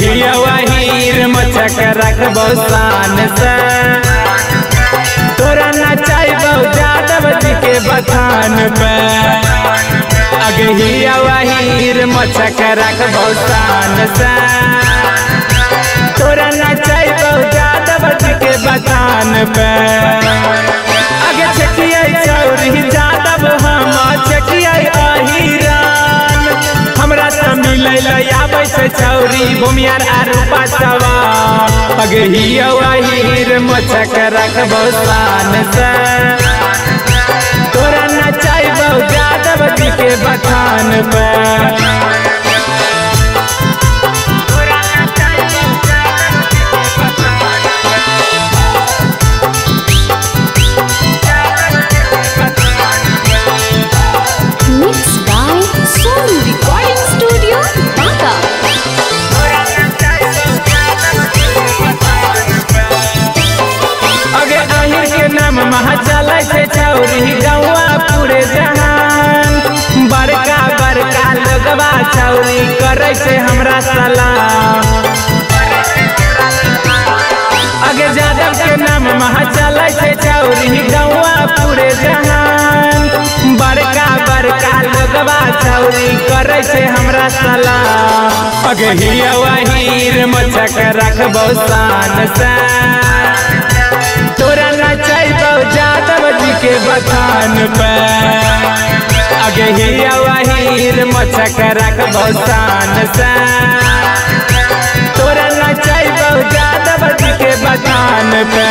हिया वहीर मचक रखबौ शान से तोरा नचाइबौ जादव जी के बखान पे। अगे हिया वहीर मचक रखबौ शान से तोरा नचाइबौ जादव जी के बखान पे। अगे छकिया चौरी जादव हम छकिया अहिरान हमरा से मिलैला चौरी भूमियार आरू पासवा। अगे हिया वहीर मचक रखबौ शान से तोरा नचाइबौ जादव जी के बखान पे। चौरी करे से हमरा सलाम। अगे जादव के नाम महा चले से चौरी गौवा पूरे जहान बड़का बड़का लोगवा चौरी करे से हमरा सलाम। अगे हिया वहीर मचक रखबौ शान से तोरा नचैबौ जादव जी के बखान पे। अगे हिया वहीर मचक रखबौ शान से तोरा नचैबौ जादव जी के बखान पे।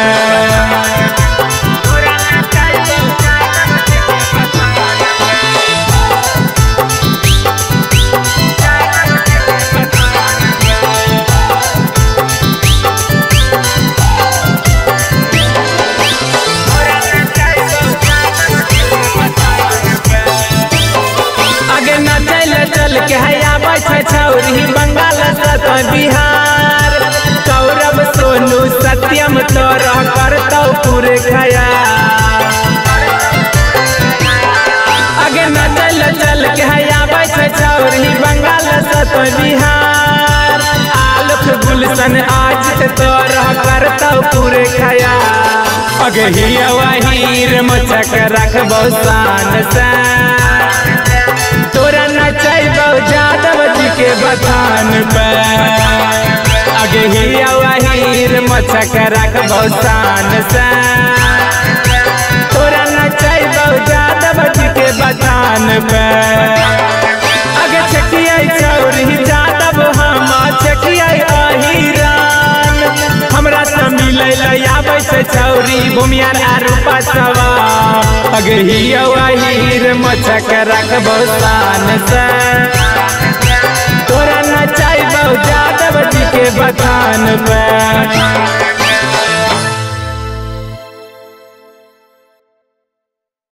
बंगाल बिहार सौरभ सोनू सत्यम तोरा करतौ पूरे खया। अगे न चल चल के आबै छै चौरी बंगाल बिहार आलोक गुलशन आज तोरा करतौ पूरे खया। अगे हिया वहीर मचक रखबौ शान से तोरा नचैबौ जादव जी के बखान पे। अगे हिया वहीर मचक रखबौ शान से तोरा नचैबौ जादव जी के बखान पे। अगे छकिया चौरी जादव हम छकिया अहिरान हमरा से मिलैला आबै छै चौरी भूमियार आरू पासवा। अगे हिया वहीर मचक रखबौ शान से तोरा नचैबौ जादव जी के बखान पे।